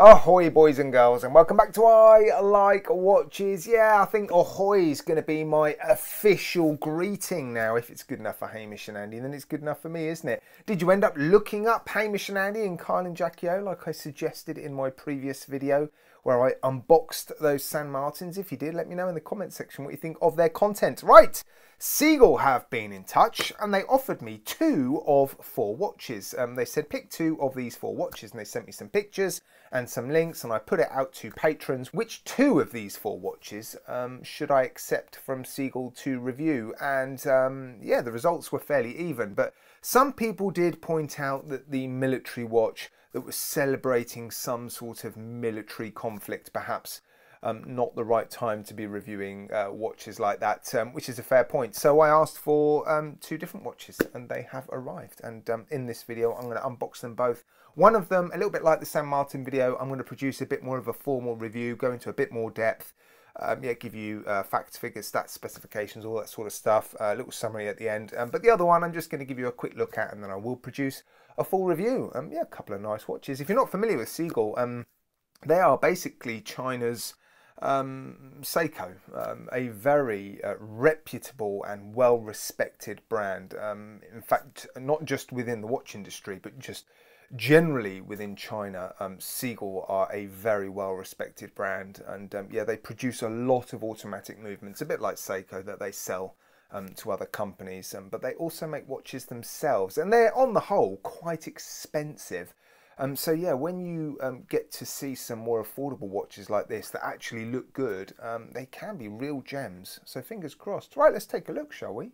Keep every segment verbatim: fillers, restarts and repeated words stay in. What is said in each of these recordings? Ahoy boys and girls, and welcome back to I Like Watches. Yeah, I think ahoy is going to be my official greeting now. If it's good enough for Hamish and Andy, then it's good enough for me, isn't it? Did you end up looking up Hamish and Andy and Kyle and Jackie O like I suggested in my previous video where I unboxed those San Martins? If you did, let me know in the comment section what you think of their content. Right, Seagull have been in touch and they offered me two of four watches. Um, they said pick two of these four watches, and they sent me some pictures and some links, and I put it out to patrons. Which two of these four watches um, should I accept from Seagull to review? And um, yeah, the results were fairly even, but some people did point out that the military watch that was celebrating some sort of military conflict, perhaps um, not the right time to be reviewing uh, watches like that, um, which is a fair point. So I asked for um, two different watches and they have arrived. And um, in this video, I'm going to unbox them both. One of them, a little bit like the San Martin video, I'm going to produce a bit more of a formal review, go into a bit more depth, um, yeah, give you uh, facts, figures, stats, specifications, all that sort of stuff, a uh, little summary at the end. Um, but the other one, I'm just going to give you a quick look at, and then I will produce a full review. Um, yeah, a couple of nice watches. If you're not familiar with Seagull, um, they are basically China's um, Seiko, um, a very uh, reputable and well-respected brand. Um, in fact, not just within the watch industry, but just generally within China, um, Seagull are a very well-respected brand, and um, yeah, they produce a lot of automatic movements, a bit like Seiko, that they sell um, to other companies, um, but they also make watches themselves, and they're on the whole quite expensive. Um, so yeah, when you um, get to see some more affordable watches like this that actually look good, um, they can be real gems. So fingers crossed. Right, let's take a look, shall we?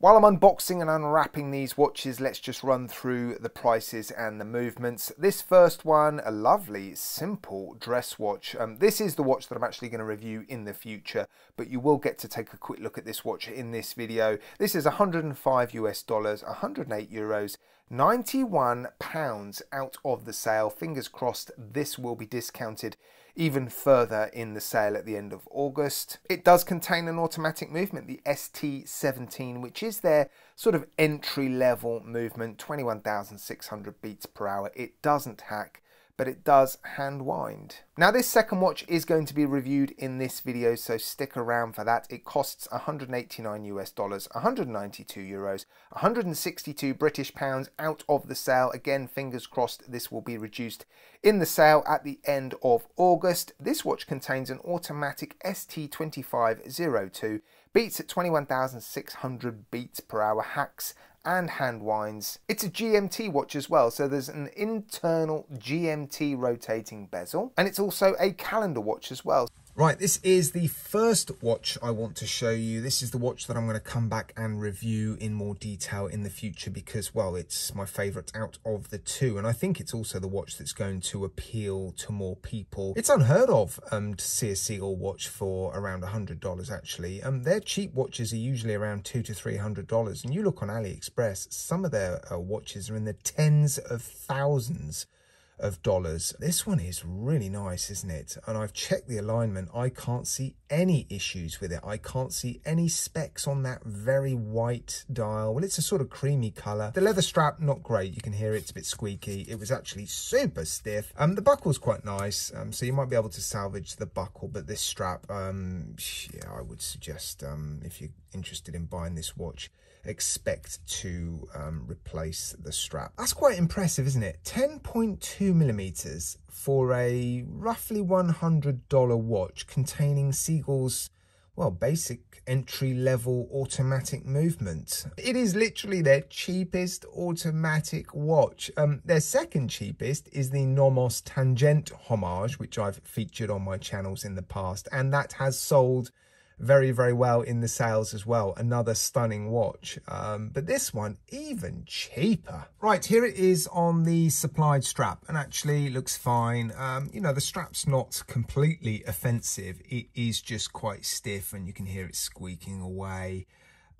While I'm unboxing and unwrapping these watches, let's just run through the prices and the movements. This first one, a lovely, simple dress watch. Um, this is the watch that I'm actually going to review in the future, but you will get to take a quick look at this watch in this video. This is one hundred and five US dollars, one hundred and eight euros, ninety-one pounds out of the sale. Fingers crossed this will be discounted even further in the sale at the end of August. It does contain an automatic movement, the S T seventeen, which is their sort of entry-level movement, twenty-one thousand six hundred beats per hour. It doesn't hack, but it does hand wind. Now, this second watch is going to be reviewed in this video, so stick around for that. It costs one hundred and eighty-nine US dollars, one hundred and ninety-two euros, one hundred and sixty-two British pounds out of the sale. Again, fingers crossed this will be reduced in the sale at the end of August. This watch contains an automatic S T twenty-five oh two, beats at twenty-one thousand six hundred beats per hour, hacks and hand winds. It's a G M T watch as well, so there's an internal G M T rotating bezel, and it's also a calendar watch as well. Right, this is the first watch I want to show you. This is the watch that I'm going to come back and review in more detail in the future because, well, it's my favourite out of the two, and I think it's also the watch that's going to appeal to more people. It's unheard of um, to see a Seagull watch for around one hundred dollars, actually. Um, their cheap watches are usually around two hundred to three hundred dollars, and you look on AliExpress, some of their uh, watches are in the tens of thousands of dollars. This one is really nice, isn't it? And I've checked the alignment. I can't see any issues with it. I can't see any specks on that very white dial. Well, it's a sort of creamy color. The leather strap, not great. You can hear it's a bit squeaky. It was actually super stiff. Um, the buckle's quite nice. Um, so you might be able to salvage the buckle, but this strap, um, yeah, I would suggest um, if you're interested in buying this watch, expect to um, replace the strap. That's quite impressive, isn't it? ten point two millimeters for a roughly one hundred dollar watch containing Seagull's, well, basic entry-level automatic movement. It is literally their cheapest automatic watch. Um, their second cheapest is the Nomos Tangent Homage, which I've featured on my channels in the past, and that has sold very, very well in the sales as well. Another stunning watch, um, but this one even cheaper. Right, here it is on the supplied strap, and actually looks fine. Um, you know, the strap's not completely offensive. It is just quite stiff, and you can hear it squeaking away.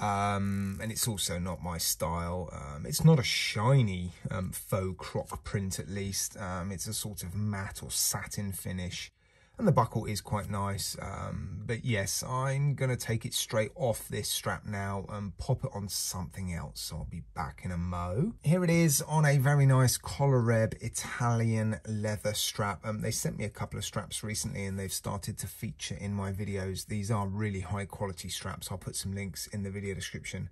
Um, and it's also not my style. Um, it's not a shiny um, faux croc print, at least. Um, it's a sort of matte or satin finish. and the buckle is quite nice. Um, but yes, I'm going to take it straight off this strap now and pop it on something else. So I'll be back in a mo. Here it is on a very nice Colareb Italian leather strap. Um, they sent me a couple of straps recently and they've started to feature in my videos. These are really high quality straps. I'll put some links in the video description.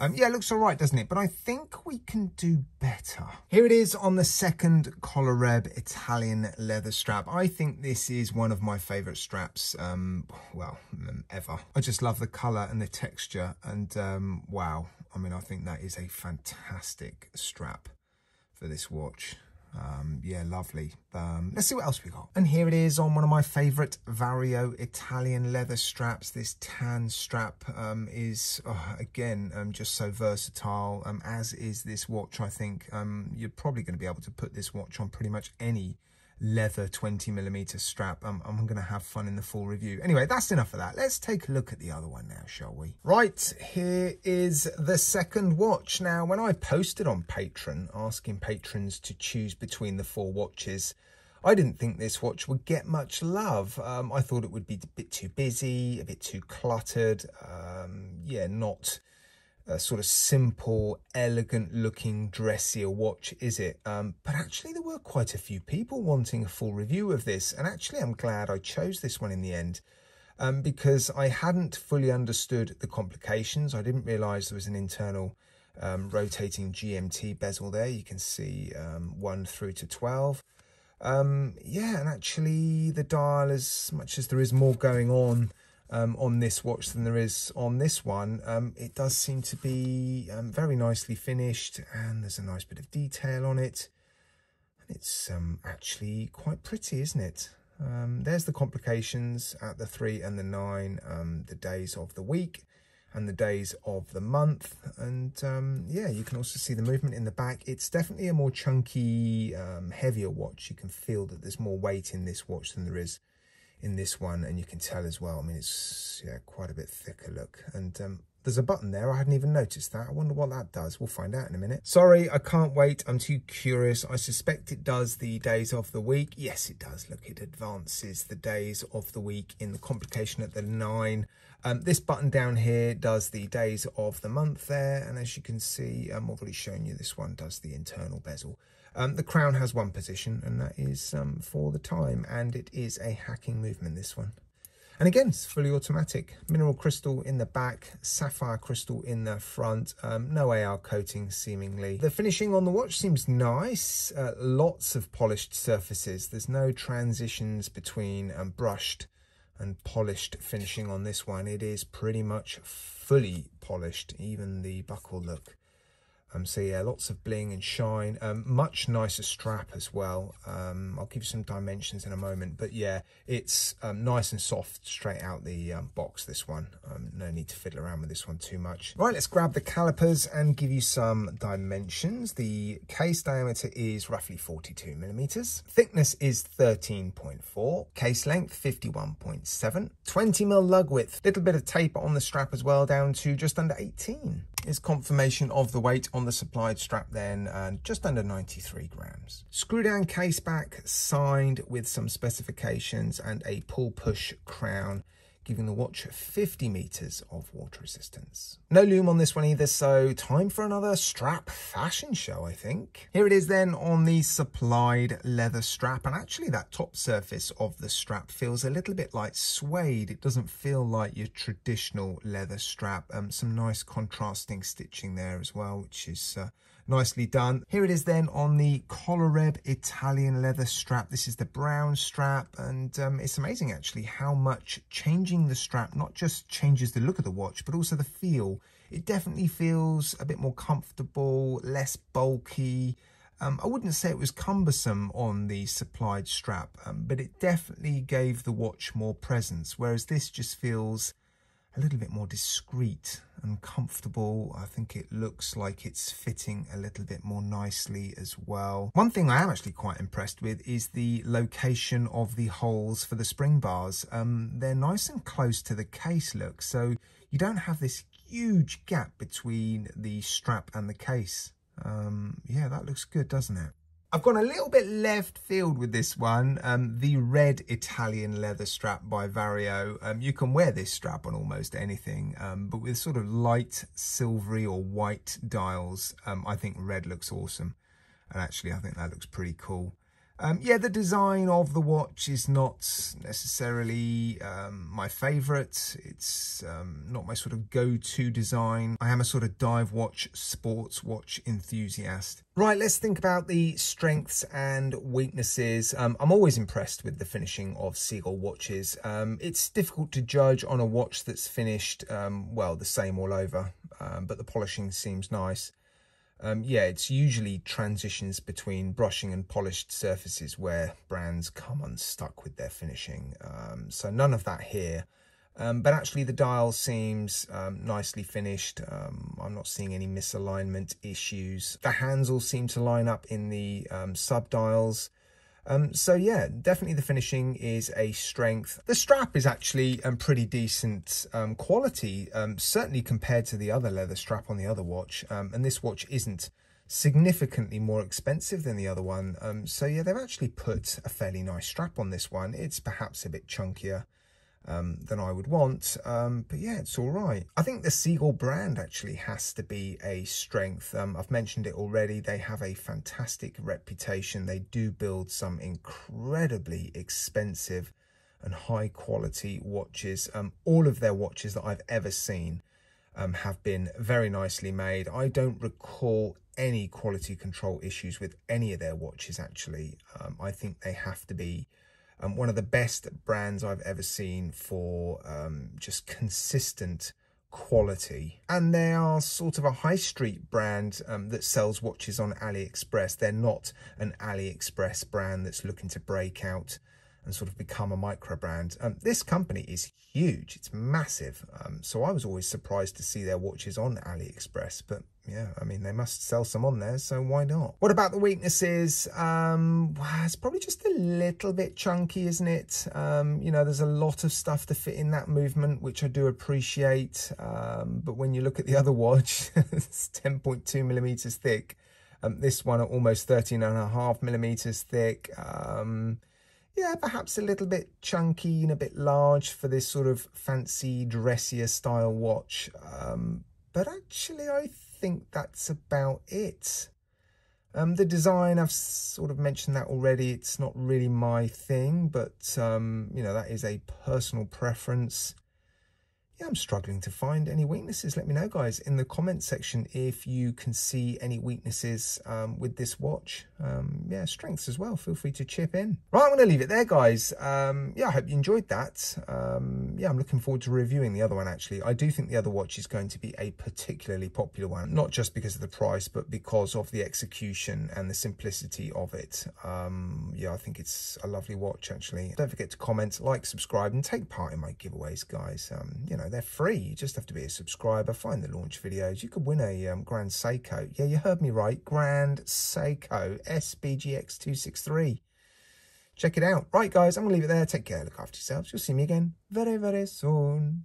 Um, yeah, it looks all right, doesn't it? But I think we can do better. Here it is on the second Colareb Italian leather strap. I think this is one of my favorite straps, um, well, ever. I just love the color and the texture and um, wow. I mean, I think that is a fantastic strap for this watch. Um, yeah, lovely. Um, let's see what else we got. And here it is on one of my favorite Vario Italian leather straps. This tan strap um, is, oh, again, um, just so versatile, um, as is this watch, I think. Um, you're probably going to be able to put this watch on pretty much any leather twenty millimeter strap. um, I'm gonna have fun in the full review. Anyway, that's enough of that. Let's take a look at the other one now, shall we? Right, here is the second watch. Now, when I posted on Patreon asking patrons to choose between the four watches, I didn't think this watch would get much love. um, I thought it would be a bit too busy, a bit too cluttered. Um, yeah, not a sort of simple, elegant looking, dressier watch, is it? Um, but actually there were quite a few people wanting a full review of this, and actually I'm glad I chose this one in the end, um, because I hadn't fully understood the complications. I didn't realise there was an internal um, rotating G M T bezel there. You can see um, one through to twelve. Um, yeah, and actually the dial, as much as there is more going on Um, on this watch than there is on this one, um, it does seem to be um, very nicely finished, and there's a nice bit of detail on it, and it's um, actually quite pretty, isn't it? Um, there's the complications at the three and the nine, um, the days of the week and the days of the month, and um, yeah, you can also see the movement in the back. It's definitely a more chunky, um, heavier watch. You can feel that there's more weight in this watch than there is in this one, and you can tell as well. I mean, it's, yeah, quite a bit thicker look, and um, there's a button there. I hadn't even noticed that. I wonder what that does. We'll find out in a minute. Sorry, I can't wait. I'm too curious. I suspect it does the days of the week. Yes, it does. Look, it advances the days of the week in the complication at the nine. Um, this button down here does the days of the month there, and as you can see, um, I've already shown you, this one does the internal bezel. Um, the crown has one position, and that is um, for the time, and it is a hacking movement, this one. And again, it's fully automatic. Mineral crystal in the back, sapphire crystal in the front, um, no A R coating seemingly. The finishing on the watch seems nice. Uh, lots of polished surfaces. There's no transitions between um, brushed and polished finishing on this one. It is pretty much fully polished, even the buckle look. Um, so yeah, lots of bling and shine. Um, much nicer strap as well. Um, I'll give you some dimensions in a moment, but yeah, it's um, nice and soft straight out the um, box, this one. Um, no need to fiddle around with this one too much. Right, let's grab the calipers and give you some dimensions. The case diameter is roughly forty-two millimeters. Thickness is thirteen point four. Case length, fifty-one point seven. twenty mil lug width. Little bit of taper on the strap as well, down to just under eighteen. Is confirmation of the weight on the supplied strap then, and just under ninety-three grams. Screw down case back, signed with some specifications, and a pull push crown, giving the watch fifty meters of water resistance. No lume on this one either, so time for another strap fashion show, I think. Here it is then on the supplied leather strap, and actually that top surface of the strap feels a little bit like suede. It doesn't feel like your traditional leather strap. Um, some nice contrasting stitching there as well, which is uh, nicely done. Here it is then on the Colareb Italian leather strap. This is the brown strap, and um, it's amazing actually how much changing the strap not just changes the look of the watch, but also the feel. It definitely feels a bit more comfortable, less bulky. Um, I wouldn't say it was cumbersome on the supplied strap, um, but it definitely gave the watch more presence, whereas this just feels a little bit more discreet and comfortable. I think it looks like it's fitting a little bit more nicely as well. One thing I am actually quite impressed with is the location of the holes for the spring bars. Um, they're nice and close to the case look, so you don't have this huge gap between the strap and the case. Um, yeah, that looks good, doesn't it? I've gone a little bit left field with this one, um, the red Italian leather strap by Vario. Um, you can wear this strap on almost anything, um, but with sort of light silvery or white dials, um, I think red looks awesome. And actually, I think that looks pretty cool. Um, yeah, the design of the watch is not necessarily um, my favourite. It's um, not my sort of go-to design. I am a sort of dive watch, sports watch enthusiast. Right, let's think about the strengths and weaknesses. Um, I'm always impressed with the finishing of Seagull watches. Um, it's difficult to judge on a watch that's finished, um, well, the same all over, um, but the polishing seems nice. Um, yeah, it's usually transitions between brushing and polished surfaces where brands come unstuck with their finishing. Um, so none of that here. Um, but actually the dial seems um, nicely finished. Um, I'm not seeing any misalignment issues. The hands all seem to line up in the um, sub-dials. Um, so yeah, definitely the finishing is a strength. The strap is actually um, pretty decent um, quality, um, certainly compared to the other leather strap on the other watch. Um, and this watch isn't significantly more expensive than the other one. Um, so yeah, they've actually put a fairly nice strap on this one. It's perhaps a bit chunkier um, than I would want. Um, but yeah, it's all right. I think the Seagull brand actually has to be a strength. Um, I've mentioned it already. They have a fantastic reputation. They do build some incredibly expensive and high quality watches. Um, all of their watches that I've ever seen um, have been very nicely made. I don't recall any quality control issues with any of their watches, actually. Um, I think they have to be Um, one of the best brands I've ever seen for um, just consistent quality. And they are sort of a high street brand um, that sells watches on AliExpress. They're not an AliExpress brand that's looking to break out and sort of become a micro brand. Um, this company is huge. It's massive. Um, so I was always surprised to see their watches on AliExpress, but yeah, I mean, they must sell some on there, so why not? What about the weaknesses? Um, it's probably just a little bit chunky, isn't it? Um, you know, there's a lot of stuff to fit in that movement, which I do appreciate. Um, but when you look at the other watch, it's ten point two millimeters thick. Um, this one at almost thirteen and a half millimeters thick. Um, yeah, perhaps a little bit chunky and a bit large for this sort of fancy, dressier style watch. Um, but actually, I think I think that's about it. Um, the design, I've sort of mentioned that already. It's not really my thing, but um, you know, that is a personal preference. Yeah, I'm struggling to find any weaknesses. Let me know, guys, in the comment section if you can see any weaknesses um, with this watch. Um, yeah, strengths as well. Feel free to chip in. Right, I'm going to leave it there, guys. Um, yeah, I hope you enjoyed that. Um, Yeah, I'm looking forward to reviewing the other one, actually. I do think the other watch is going to be a particularly popular one, not just because of the price, but because of the execution and the simplicity of it. Um, yeah, I think it's a lovely watch, actually. Don't forget to comment, like, subscribe, and take part in my giveaways, guys. Um, you know, they're free. You just have to be a subscriber, find the launch videos. You could win a um, Grand Seiko. Yeah, you heard me right. Grand Seiko S B G X two six three. Check it out. Right, guys, I'm going to leave it there. Take care. Look after yourselves. You'll see me again very, very soon.